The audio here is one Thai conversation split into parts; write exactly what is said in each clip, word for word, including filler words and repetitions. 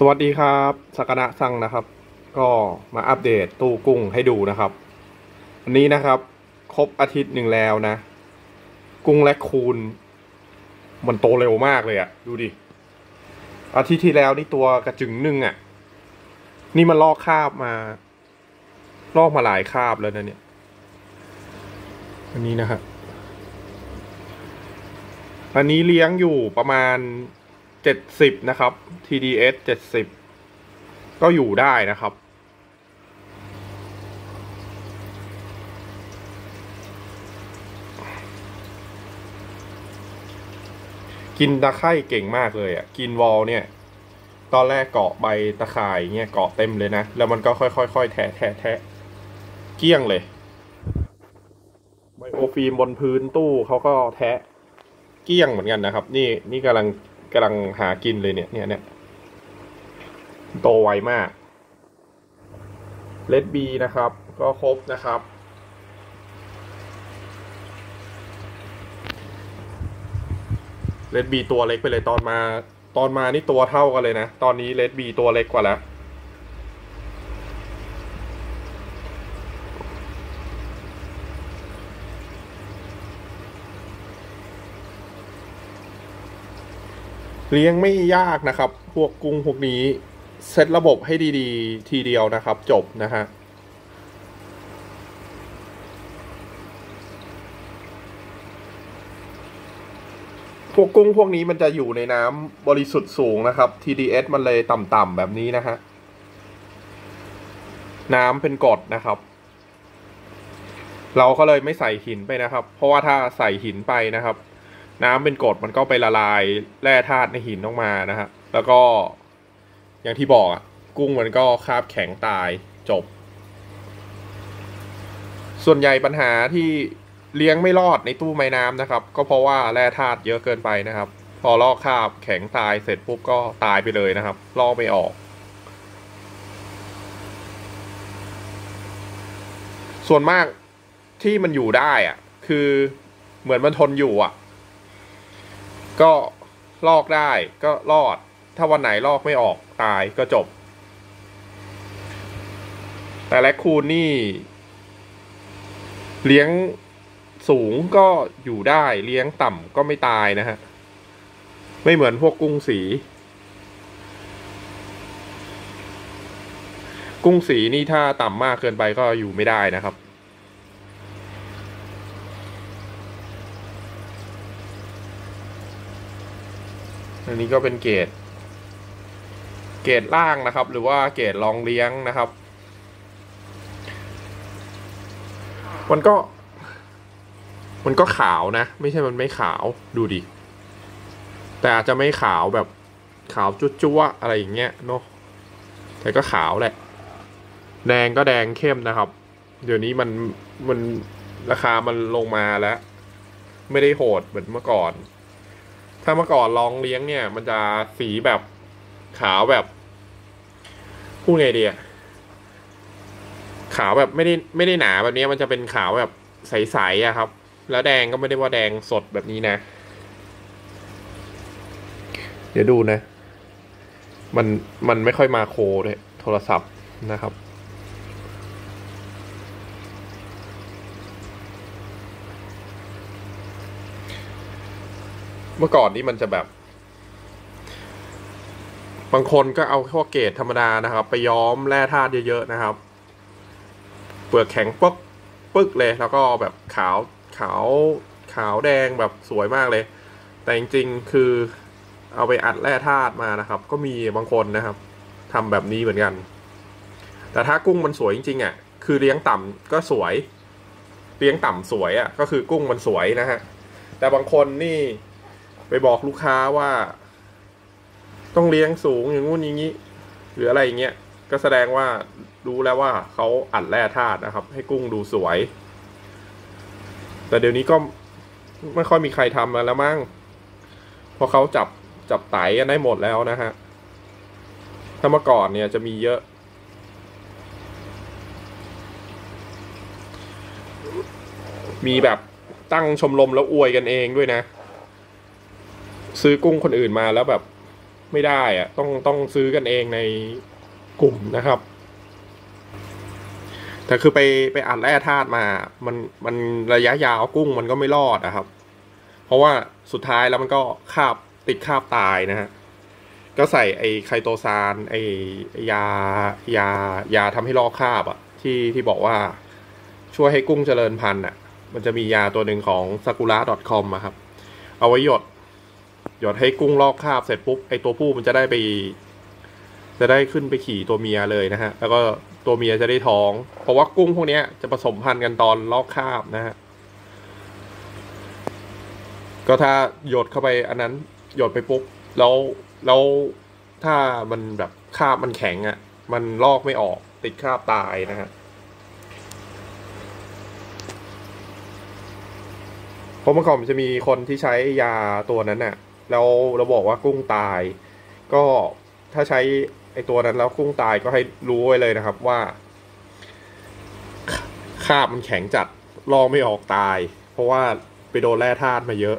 สวัสดีครับสักนะซังนะครับก็มาอัปเดตตู้กุ้งให้ดูนะครับวันนี้นะครับครบอาทิตย์หนึ่งแล้วนะกุ้งแรคคูนมันโตเร็วมากเลยอะดูดิอาทิตย์ที่แล้วนี่ตัวกระจึงหนึ่งอะนี่มันลอกคาบมาลอกมาหลายคาบแล้วนะเนี่ยอันนี้นะครับอันนี้เลี้ยงอยู่ประมาณเจ็ดสิบนะครับ ที ดี เอส เจ็ดสิบก็อยู่ได้นะครับกินตะไคร่เก่งมากเลยอ่ะกินวอลเนี่ยตอนแรกเกาะใบตะข่ายเนี่ยเกาะเต็มเลยนะแล้วมันก็ค่อยๆๆแทะแทะแทะเกลี้ยงเลยไบโอฟิล์มบนพื้นตู้เขาก็แทะเกลี้ยงเหมือนกันนะครับนี่นี่กำลังกำลังหากินเลยเนี่ยเนี่ยเนี่ยโตไวมากเลดบีนะครับก็ครบนะครับเลดบีตัวเล็กไปเลยตอนมาตอนมานี่ตัวเท่ากันเลยนะตอนนี้เลดบีตัวเล็กกว่าแล้วเลี้ยงไม่ยากนะครับพวกกุ้งพวกนี้เซตระบบให้ดีๆทีเดียวนะครับจบนะฮะพวกกุ้งพวกนี้มันจะอยู่ในน้ำบริสุทธิ์สูงนะครับ ที ดี เอส มันเลยต่ำๆแบบนี้นะฮะน้ำเป็นกรดนะครับเราก็เลยไม่ใส่หินไปนะครับเพราะว่าถ้าใส่หินไปนะครับน้ำเป็นกรดมันก็ไปละลายแร่ธาตุในหินออกมานะฮะแล้วก็อย่างที่บอกอ่ะกุ้งมันก็คาบแข็งตายจบส่วนใหญ่ปัญหาที่เลี้ยงไม่รอดในตู้ไม้น้ำนะครับก็เพราะว่าแร่ธาตุเยอะเกินไปนะครับพอลอกคาบแข็งตายเสร็จปุ๊บก็ตายไปเลยนะครับลอกไม่ออกส่วนมากที่มันอยู่ได้อ่ะคือเหมือนมันทนอยู่อ่ะก็ลอกได้ก็รอดถ้าวันไหนลอกไม่ออกตายก็จบแต่แรคคูนนี่เลี้ยงสูงก็อยู่ได้เลี้ยงต่ำก็ไม่ตายนะฮะไม่เหมือนพวกกุ้งสีกุ้งสีนี่ถ้าต่ำมากเกินไปก็อยู่ไม่ได้นะครับอันนี้ก็เป็นเกรดเกรดล่างนะครับหรือว่าเกรดรองเลี้ยงนะครับมันก็มันก็ขาวนะไม่ใช่มันไม่ขาวดูดิแต่อาจจะไม่ขาวแบบขาวจุ๊วๆอะไรอย่างเงี้ยเนาะแต่ก็ขาวแหละแดงก็แดงเข้มนะครับเดี๋ยวนี้มันมันราคามันลงมาแล้วไม่ได้โหดเหมือนเมื่อก่อนถ้าเมื่อก่อนลองเลี้ยงเนี่ยมันจะสีแบบขาวแบบพูดไงดีอะขาวแบบไม่ได้ไม่ได้หนาแบบนี้มันจะเป็นขาวแบบใสๆอะครับแล้วแดงก็ไม่ได้ว่าแดงสดแบบนี้นะเดี๋ยวดูนะมันมันไม่ค่อยมาโคเลยโทรศัพท์นะครับเมื่อก่อนนี่มันจะแบบบางคนก็เอาข้อเกรดธรรมดานะครับไปย้อมแร่ธาตุเยอะๆนะครับเปลือกแข็งปึ๊กปึ๊กเลยแล้วก็แบบขาวขาวขาวแดงแบบสวยมากเลยแต่จริงๆคือเอาไปอัดแร่ธาตุมานะครับก็มีบางคนนะครับทำแบบนี้เหมือนกันแต่ถ้ากุ้งมันสวยจริงๆอ่ะคือเลี้ยงต่ำก็สวยเลี้ยงต่ำสวยอ่ะก็คือกุ้งมันสวยนะฮะแต่บางคนนี่ไปบอกลูกค้าว่าต้องเลี้ยงสูงอย่างงู้นอย่างนี้หรืออะไรอย่างเงี้ยก็แสดงว่ารู้แล้วว่าเขาอัดแร่ธาตุนะครับให้กุ้งดูสวยแต่เดี๋ยวนี้ก็ไม่ค่อยมีใครทำแล้วมั้งเพราะเขาจับจับไตได้หมดแล้วนะฮะถ้าเมื่อก่อนเนี่ยจะมีเยอะมีแบบตั้งชมรมแล้วอวยกันเองด้วยนะซื้อกุ้งคนอื่นมาแล้วแบบ ไม่ได้อะต้องต้องซื้อกันเองในกลุ่มนะครับแต่คือไปไปอัดแร่ธาตุมามันมันระยะยาวกุ้งมันก็ไม่รอดนะครับเพราะว่าสุดท้ายแล้วมันก็คาบติดคาบตายนะฮะก็ใส่ไอไคโตซานไอยายายาทำให้ลอกคาบอะที่ที่บอกว่าช่วยให้กุ้งเจริญพันธุ์อะมันจะมียาตัวหนึ่งของ ซากุระ ดอท คอม อะครับเอาไว้หยดหยดให้กุ้งลอกคาบเสร็จปุ๊บไอตัวผู้มันจะได้ไปจะได้ขึ้นไปขี่ตัวเมียเลยนะฮะแล้วก็ตัวเมียจะได้ท้องเพราะว่ากุ้งพวกนี้จะผสมพันธุ์กันตอนลอกคาบนะฮะก็ถ้าหยดเข้าไปอันนั้นหยดไปปุ๊บแล้วแล้วถ้ามันแบบคาบมันแข็งอ่ะมันลอกไม่ออกติดคาบตายนะฮะเพราะเมื่อก่อนมันจะมีคนที่ใช้ยาตัวนั้นน่ะแล้วเราบอกว่ากุ้งตายก็ถ้าใช้ไอตัวนั้นแล้วกุ้งตายก็ให้รู้ไว้เลยนะครับว่าคาบมันแข็งจัดลอกไม่ออกตายเพราะว่าไปโดนแร่ธาตุมาเยอะ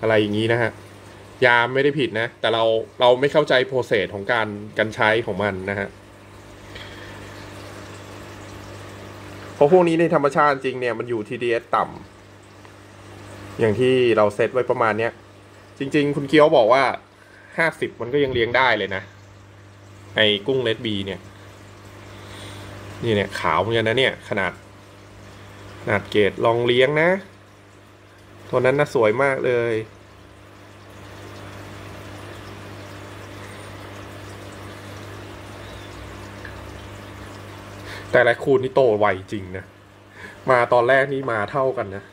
อะไรอย่างนี้นะฮะยาไม่ได้ผิดนะแต่เราเราไม่เข้าใจโปรเซสของการการใช้ของมันนะฮะเพราะพวกนี้ในธรรมชาติจริงเนี่ยมันอยู่ ที ดี เอส ต่ำอย่างที่เราเซตไว้ประมาณเนี้ยจริงๆคุณเกียวบอกว่าห้าสิบมันก็ยังเลี้ยงได้เลยนะไอ้กุ้งเลดบีเนี่ยนี่เนี่ยขาวเหมือนกันนะเนี่ยขนาดขนาดเกรดลองเลี้ยงนะตัวนั้นน่าสวยมากเลยแต่ละคูณนี่โตไวจริงนะมาตอนแรกนี่มาเท่ากันนะ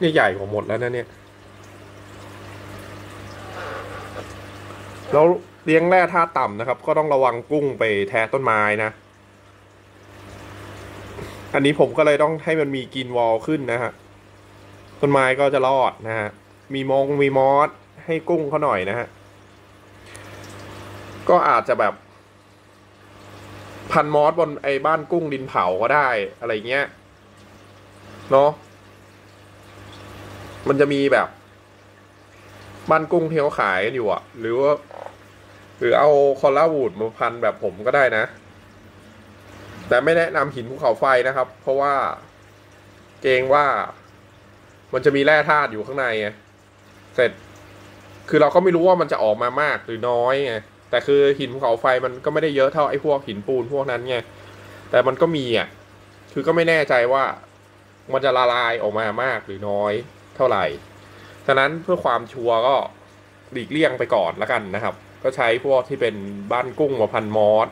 นี่ใหญ่กว่าหมดแล้วนะเนี่ยแล้วเลี้ยงแร่ธาตุต่ำนะครับก็ต้องระวังกุ้งไปแทะต้นไม้นะอันนี้ผมก็เลยต้องให้มันมีกรีนวอลขึ้นนะฮะต้นไม้ก็จะรอดนะฮะมีมงมีมอสให้กุ้งเขาหน่อยนะฮะก็อาจจะแบบพันมอสบนไอ้บ้านกุ้งดินเผาก็ได้อะไรเงี้ยเนาะมันจะมีแบบบ้านกุ้งที่เขาขายกันอยู่อ่ะหรือว่าหรือเอาคอลลาวูดมาพันแบบผมก็ได้นะแต่ไม่แนะนำหินภูเขาไฟนะครับเพราะว่าเกรงว่ามันจะมีแร่ธาตุอยู่ข้างในไงเสร็จคือเราก็ไม่รู้ว่ามันจะออกมามากหรือน้อยไงแต่คือหินภูเขาไฟมันก็ไม่ได้เยอะเท่าไอ้พวกหินปูนพวกนั้นไงแต่มันก็มีอ่ะคือก็ไม่แน่ใจว่ามันจะละลายออกมามากหรือน้อยเท่าไหร่ฉะนั้นเพื่อความชัวร์ก็หลีกเลี่ยงไปก่อนละกันนะครับก็ใช้พวกที่เป็นบ้านกุ้งมาพันมอส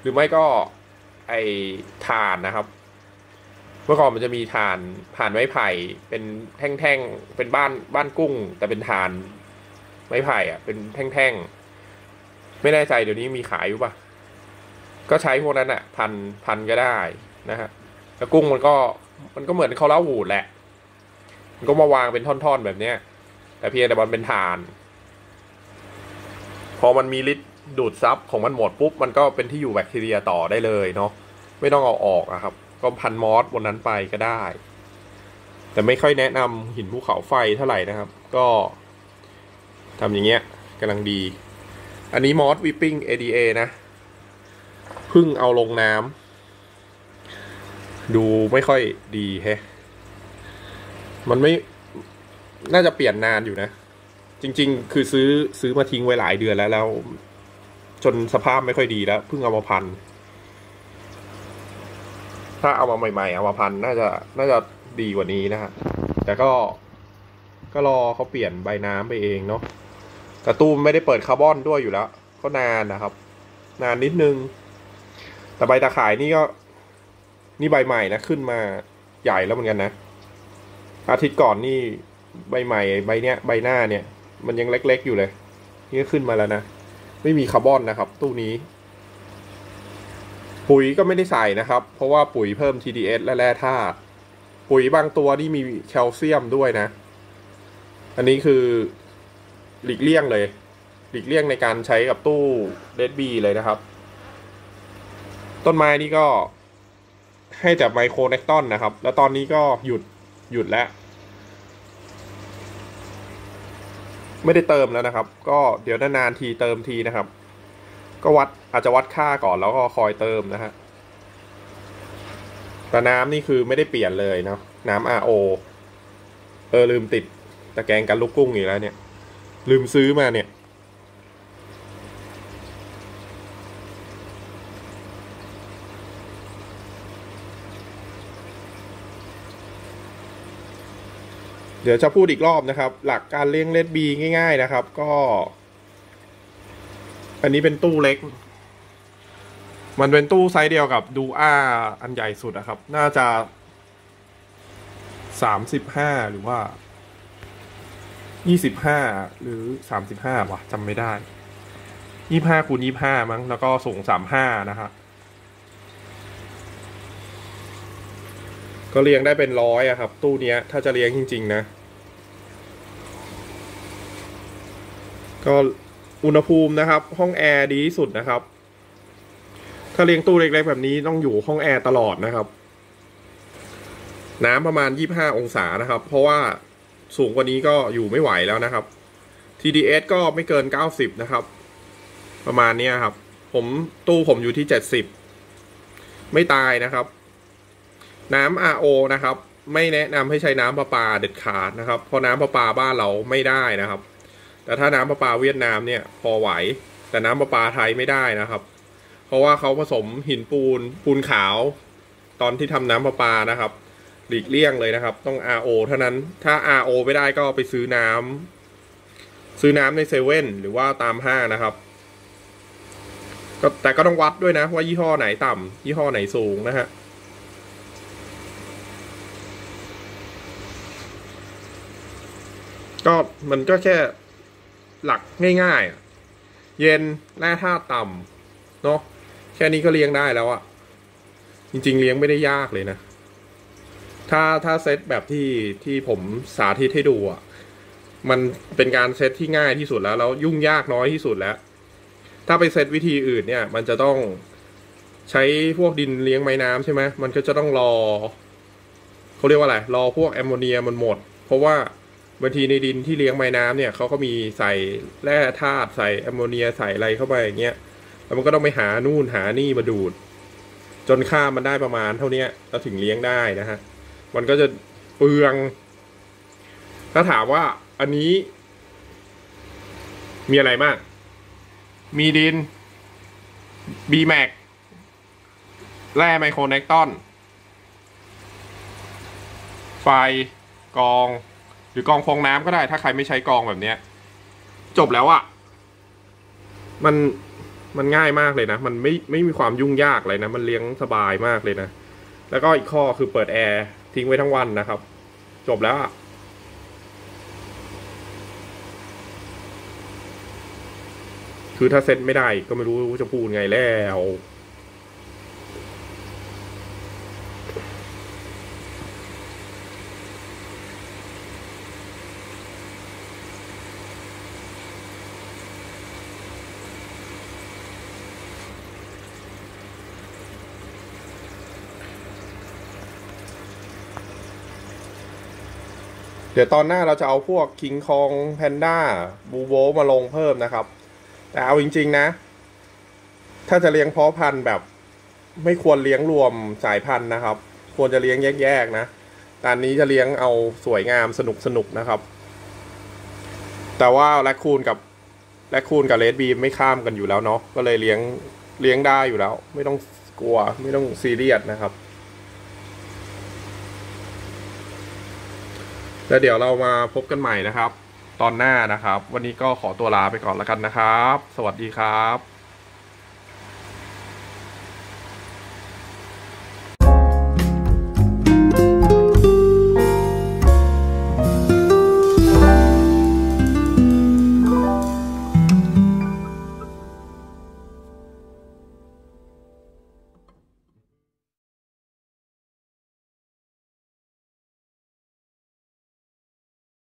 หรือไม่ก็ไอ้ถ่านนะครับเมื่อก่อนมันจะมีถ่านถ่านไม้ไผ่เป็นแท่งๆเป็นบ้านบ้านกุ้งแต่เป็นถ่านไม้ไผ่อ่ะเป็นแท่งๆไม่แน่ใจเดี๋ยวนี้มีขายอยู่ปะก็ใช้พวกนั้นอ่ะพันพันก็ได้นะฮะแล้วกุ้งมันก็มันก็เหมือนข้าวเหล้าหูดแหละมันก็มาวางเป็นท่อนๆแบบเนี้ยแต่เพียงแต่มันเป็นถ่านพอมันมีฤทธิ์ดูดซับของมันหมดปุ๊บมันก็เป็นที่อยู่แบคทีเรียต่อได้เลยเนาะไม่ต้องเอาออกอะครับก็พันมอสบนนั้นไปก็ได้แต่ไม่ค่อยแนะนำหินภูเขาไฟเท่าไหร่นะครับก็ทำอย่างเงี้ยกำลังดีอันนี้มอสวิปปิ้ง เอ ดี เอ นะเพิ่งเอาลงน้ำดูไม่ค่อยดีแฮะมันไม่น่าจะเปลี่ยนนานอยู่นะจริงๆคือซื้อซื้อมาทิ้งไว้หลายเดือนแล้วแล้วจนสภาพไม่ค่อยดีแล้วเพิ่งเอามาพันถ้าเอามาใหม่ๆเอามาพันน่าจะน่าจะดีกว่านี้นะฮะแต่ก็ก็รอเขาเปลี่ยนใบน้ำไปเองเนาะกระตู้ไม่ได้เปิดคาร์บอนด้วยอยู่แล้วก็นานนะครับนานนิดนึงแต่ใบตาข่ายนี่ก็นี่ใบใหม่นะขึ้นมาใหญ่แล้วเหมือนกันนะอาทิตย์ก่อนนี่ใบใหม่ใบเนี้ยใบหน้าเนี่ยมันยังเล็กๆอยู่เลยนี่ก็ขึ้นมาแล้วนะไม่มีคาร์บอนนะครับตู้นี้ปุ๋ยก็ไม่ได้ใส่นะครับเพราะว่าปุ๋ยเพิ่ม ที ดี เอส และแร่ธาตุปุ๋ยบางตัวนี่มีแคลเซียมด้วยนะอันนี้คือหลีกเลี่ยงเลยหลีกเลี่ยงในการใช้กับตู้เดดบีเลยนะครับต้นไม้นี่ก็ให้แต่ไมโครแนคตอนนะครับแล้วตอนนี้ก็หยุดหยุดแล้ว ไม่ได้เติมแล้วนะครับก็เดี๋ยวนานๆทีเติมทีนะครับก็วัดอาจจะวัดค่าก่อนแล้วก็คอยเติมนะฮะแต่น้ำนี่คือไม่ได้เปลี่ยนเลยเนาะน้ำ อาร์ โอ เออลืมติดตะแกรงกันลูกกุ้งอีกแล้วเนี่ยลืมซื้อมาเนี่ยเดี๋ยวจะพูดอีกรอบนะครับหลักการเลี้ยงเลดบีง่ายๆนะครับก็อันนี้เป็นตู้เล็กมันเป็นตู้ไซส์เดียวกับดูอาอันใหญ่สุดนะครับน่าจะสามสิบห้าหรือว่ายี่สิบห้าหรือสามสิบห้าวะจำไม่ได้ยี่ห้าคูณยี่ห้ามั้งแล้วก็ส่งสามห้านะครับก็เลี้ยงได้เป็นร้อยอะครับตู้เนี้ยถ้าจะเลี้ยงจริงๆนะก็อุณหภูมินะครับห้องแอร์ดีที่สุดนะครับถ้าเลี้ยงตู้เล็กๆแบบนี้ต้องอยู่ห้องแอร์ตลอดนะครับน้ำประมาณยี่สิบห้าองศานะครับเพราะว่าสูงกว่านี้ก็อยู่ไม่ไหวแล้วนะครับ ที ดี เอส ก็ไม่เกินเก้าสิบนะครับประมาณนี้ครับผมตู้ผมอยู่ที่เจ็ดสิบไม่ตายนะครับน้ำ อาร์ โอ นะครับไม่แนะนำให้ใช้น้ำประปาเด็ดขาดนะครับเพราะน้ำประปาบ้านเราไม่ได้นะครับแต่ถ้าน้ำประปาเวียดนามเนี่ยพอไหวแต่น้ำประปาไทยไม่ได้นะครับเพราะว่าเขาผสมหินปูนปูนขาวตอนที่ทำน้ำประปานะครับหลีกเลี่ยงเลยนะครับต้อง อาร์ โอ เท่านั้นถ้า อาร์ โอ ไม่ได้ก็ไปซื้อน้ำซื้อน้ำในเซเว่นหรือว่าตามห้างนะครับแต่ก็ต้องวัดด้วยนะว่ายี่ห้อไหนต่ำยี่ห้อไหนสูงนะฮะก็มันก็แค่หลักง่ายๆเย็นแร่ธาตุต่ำเนาะแค่นี้ก็เลี้ยงได้แล้วอะจริงๆเลี้ยงไม่ได้ยากเลยนะถ้าถ้าเซตแบบที่ที่ผมสาธิตให้ดูอะมันเป็นการเซตที่ง่ายที่สุดแล้วแล้วยุ่งยากน้อยที่สุดแล้วถ้าไปเซตวิธีอื่นเนี่ยมันจะต้องใช้พวกดินเลี้ยงไม้น้ำใช่ไหมมันก็จะต้องรอเขาเรียกว่าอะไรรอพวกแอมโมเนียมันหมดเพราะว่าบางทีในดินที่เลี้ยงไม้น้ำเนี่ยเขาก็มีใส่แร่ธาตุใส่แอมโมเนียใส่อะไรเข้าไปอย่างเงี้ยแล้วมันก็ต้องไปหานู่นหานี่มาดูดจนค่ามันได้ประมาณเท่านี้แล้วถึงเลี้ยงได้นะฮะมันก็จะเปลืองถ้าถามว่าอันนี้มีอะไรมากมีดิน บี แม็ก แร่ไมโครแนคตอนไฟกองหรือกองฟองน้ำก็ได้ถ้าใครไม่ใช้กองแบบนี้จบแล้วอะมันมันง่ายมากเลยนะมันไม่ไม่มีความยุ่งยากเลยนะมันเลี้ยงสบายมากเลยนะแล้วก็อีกข้อคือเปิดแอร์ทิ้งไว้ทั้งวันนะครับจบแล้วอะคือถ้าเซ็ตไม่ได้ก็ไม่รู้จะพูดไงแล้วเดี๋ยวตอนหน้าเราจะเอาพวกคิงคองแพนด้าบูโบมาลงเพิ่มนะครับแต่เอาจริงๆนะถ้าจะเลี้ยงเพาะพันธุ์แบบไม่ควรเลี้ยงรวมสายพันธุ์นะครับควรจะเลี้ยงแยกๆนะตอนนี้จะเลี้ยงเอาสวยงามสนุกสนุกนะครับแต่ว่าแรคคูนกับแรคคูนกับเรดบีไม่ข้ามกันอยู่แล้วเนาะก็เลยเลี้ยงเลี้ยงได้อยู่แล้วไม่ต้องกลัวไม่ต้องซีเรียสนะครับแล้วเดี๋ยวเรามาพบกันใหม่นะครับตอนหน้านะครับวันนี้ก็ขอตัวลาไปก่อนแล้วกันนะครับสวัสดีครับ